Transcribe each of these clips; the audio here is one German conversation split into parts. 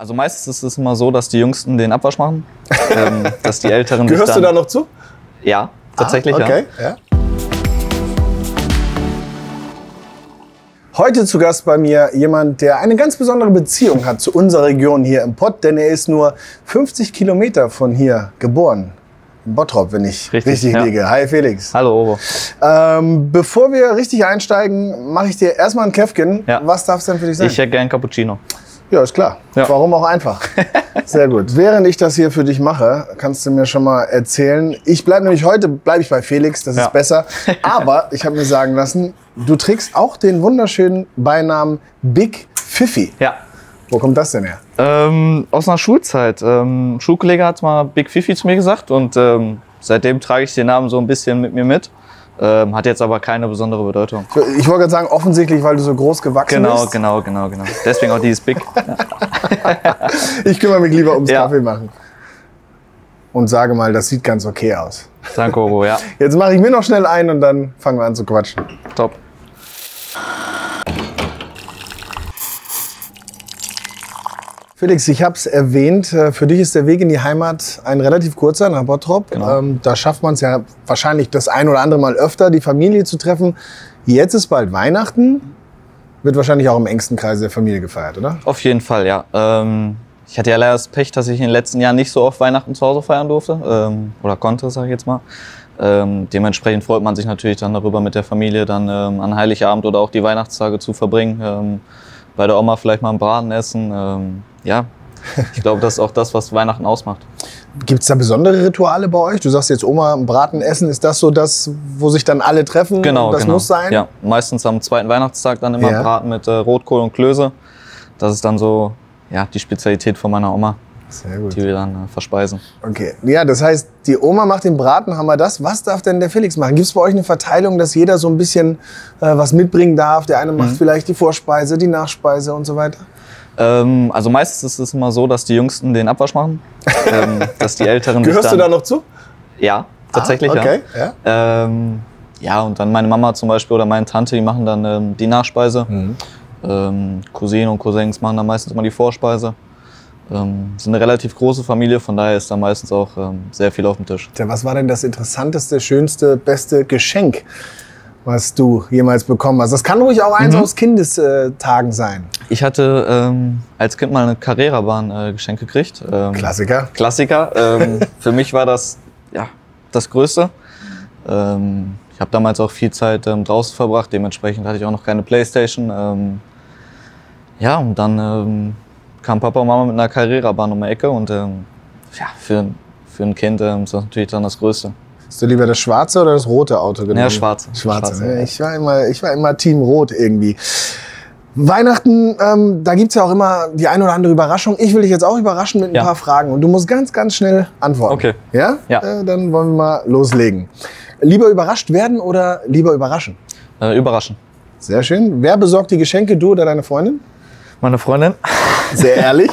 Also meistens ist es immer so, dass die Jüngsten den Abwasch machen, dass die Älteren... Gehörst du da noch zu? Ja, tatsächlich, okay. Ja. Heute zu Gast bei mir jemand, der eine ganz besondere Beziehung hat zu unserer Region hier im Pott, denn er ist nur 50 Kilometer von hier geboren. Bottrop, wenn ich richtig liege. Ja. Hi Felix. Hallo Obo. Bevor wir richtig einsteigen, mache ich dir erstmal ein Käffchen. Ja. Was darf es denn für dich sein? Ich hätte gern Cappuccino. Ja, ist klar. Ja. Warum auch einfach? Sehr gut. Während ich das hier für dich mache, kannst du mir schon mal erzählen. Ich bleibe nämlich heute bei Felix, das ist besser. Aber ich habe mir sagen lassen, du trägst auch den wunderschönen Beinamen Big Fifi. Ja. Wo kommt das denn her? Aus einer Schulzeit. Ein Schulkollege hat mal Big Fifi zu mir gesagt und seitdem trage ich den Namen so ein bisschen mit mir mit. Hat jetzt aber keine besondere Bedeutung. Ich wollte gerade sagen, offensichtlich, weil du so groß gewachsen bist. Genau. Deswegen auch dieses Big. Ich kümmere mich lieber ums Kaffee machen. Und sage mal, das sieht ganz okay aus. Danke, Obo, ja. Jetzt mache ich mir noch schnell ein und dann fangen wir an zu quatschen. Top. Felix, ich habe es erwähnt, für dich ist der Weg in die Heimat ein relativ kurzer, nach Bottrop. Genau. Da schafft man es ja wahrscheinlich das ein oder andere Mal öfter, die Familie zu treffen. Jetzt ist bald Weihnachten, wird wahrscheinlich auch im engsten Kreis der Familie gefeiert, oder? Auf jeden Fall, ja. Ich hatte ja leider das Pech, dass ich in den letzten Jahren nicht so oft Weihnachten zu Hause feiern durfte. Oder konnte, sage ich jetzt mal. Dementsprechend freut man sich natürlich dann darüber, mit der Familie dann an Heiligabend oder auch die Weihnachtstage zu verbringen. Bei der Oma vielleicht mal einen Braten essen. Ja, ich glaube, das ist auch das, was Weihnachten ausmacht. Gibt es da besondere Rituale bei euch? Du sagst jetzt Oma, einen Braten essen. Ist das so das, wo sich dann alle treffen? Genau, das muss sein? Ja, meistens am zweiten Weihnachtstag dann immer Braten mit Rotkohl und Klöße. Das ist dann so die Spezialität von meiner Oma. Sehr gut. Die wir dann verspeisen. Okay. Ja, das heißt, die Oma macht den Braten, haben wir das. Was darf denn der Felix machen? Gibt es bei euch eine Verteilung, dass jeder so ein bisschen was mitbringen darf? Der eine macht vielleicht die Vorspeise, die Nachspeise und so weiter? Also meistens ist es immer so, dass die Jüngsten den Abwasch machen, dass die Älteren... Gehörst du da noch zu? Ja, tatsächlich, okay. Ja. Ja, und dann meine Mama zum Beispiel oder meine Tante, die machen dann die Nachspeise. Cousinen und Cousins machen dann meistens immer die Vorspeise. Sind eine relativ große Familie, von daher ist da meistens auch sehr viel auf dem Tisch. Tja, was war denn das interessanteste, schönste, beste Geschenk, was du jemals bekommen hast? Das kann ruhig auch eins aus Kindestagen sein. Ich hatte als Kind mal eine Carrera-Bahn geschenkt gekriegt. Klassiker. Für mich war das das Größte. Ich habe damals auch viel Zeit draußen verbracht, dementsprechend hatte ich auch noch keine Playstation. Ja, und dann... kam Papa und Mama mit einer Carrera-Bahn um die Ecke und für ein Kind ist das natürlich dann das Größte. Hast du lieber das schwarze oder das rote Auto genommen? Ja, schwarze. Ne? Ich war immer Team Rot irgendwie. Weihnachten, da gibt es ja auch immer die ein oder andere Überraschung. Ich will dich jetzt auch überraschen mit ein paar Fragen und du musst ganz, ganz schnell antworten. Okay. Ja? Ja. Dann wollen wir mal loslegen. Lieber überrascht werden oder lieber überraschen? Überraschen. Sehr schön. Wer besorgt die Geschenke, du oder deine Freundin? Meine Freundin. Sehr ehrlich.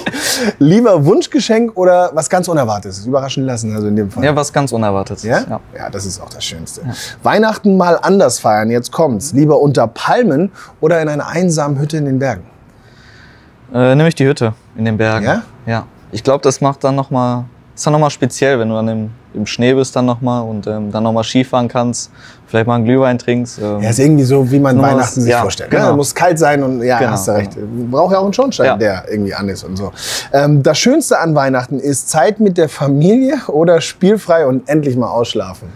Lieber Wunschgeschenk oder was ganz Unerwartetes? Überraschen lassen, also in dem Fall. Ja, was ganz Unerwartetes. Ja? Ja. Ja, das ist auch das Schönste. Ja. Weihnachten mal anders feiern, jetzt kommt's. Lieber unter Palmen oder in einer einsamen Hütte in den Bergen? Nehme ich die Hütte in den Bergen. Ja? Ja. Ich glaube, das macht dann nochmal, ist dann nochmal speziell, wenn du dann im Schnee bist dann nochmal und dann nochmal Skifahren kannst, vielleicht mal einen Glühwein trinkst. Ja, ist irgendwie so, wie man Weihnachten sich vorstellt. Genau. Ne? Muss kalt sein und hast du recht. Braucht ja auch einen Schornstein, der irgendwie an ist und so. Das Schönste an Weihnachten ist Zeit mit der Familie oder spielfrei und endlich mal ausschlafen?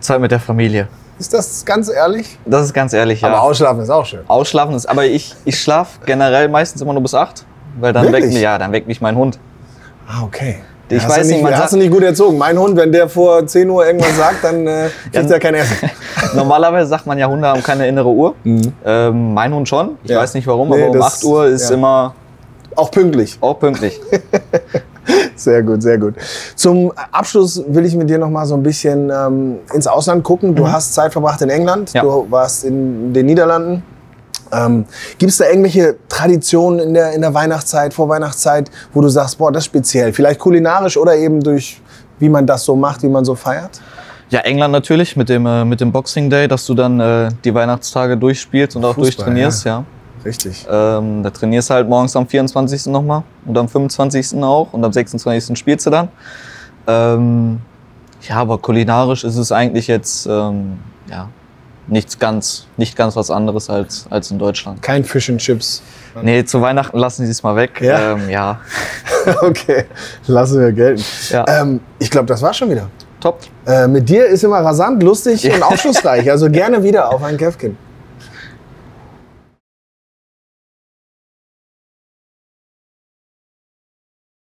Zeit mit der Familie. Ist das ganz ehrlich? Das ist ganz ehrlich, ja. Aber ausschlafen ist auch schön. Ausschlafen ist, aber ich schlafe generell meistens immer nur bis 8, weil dann weckt mich mein Hund. Ah, okay. Ich weiß nicht, man hast du nicht gut erzogen. Mein Hund, wenn der vor 10 Uhr irgendwas sagt, dann kriegt er kein Essen. Normalerweise sagt man ja, Hunde haben keine innere Uhr. Mein Hund schon. Ich weiß nicht warum, aber um 8 Uhr ist immer... Auch pünktlich. Auch pünktlich. Sehr gut, sehr gut. Zum Abschluss will ich mit dir noch mal so ein bisschen ins Ausland gucken. Du hast Zeit verbracht in England, du warst in den Niederlanden. Gibt es da irgendwelche Traditionen in der Weihnachtszeit, Vorweihnachtszeit, wo du sagst, boah, das ist speziell, vielleicht kulinarisch oder eben durch, wie man das so macht, wie man so feiert? Ja, England natürlich mit dem Boxing Day, dass du dann die Weihnachtstage durchspielst und auch durchtrainierst. Ja. Richtig. Da trainierst du halt morgens am 24. nochmal und am 25. auch und am 26. spielst du dann. Ja, aber kulinarisch ist es eigentlich jetzt ja, nicht ganz was anderes als in Deutschland. Kein Fish and Chips. Nee, zu Weihnachten lassen die es mal weg. Ja. Ja. Okay, lassen wir gelten. Ja. Ich glaube, das war's schon wieder. Top. Mit dir ist immer rasant, lustig und aufschlussreich. Also gerne wieder auf einen Käffchen.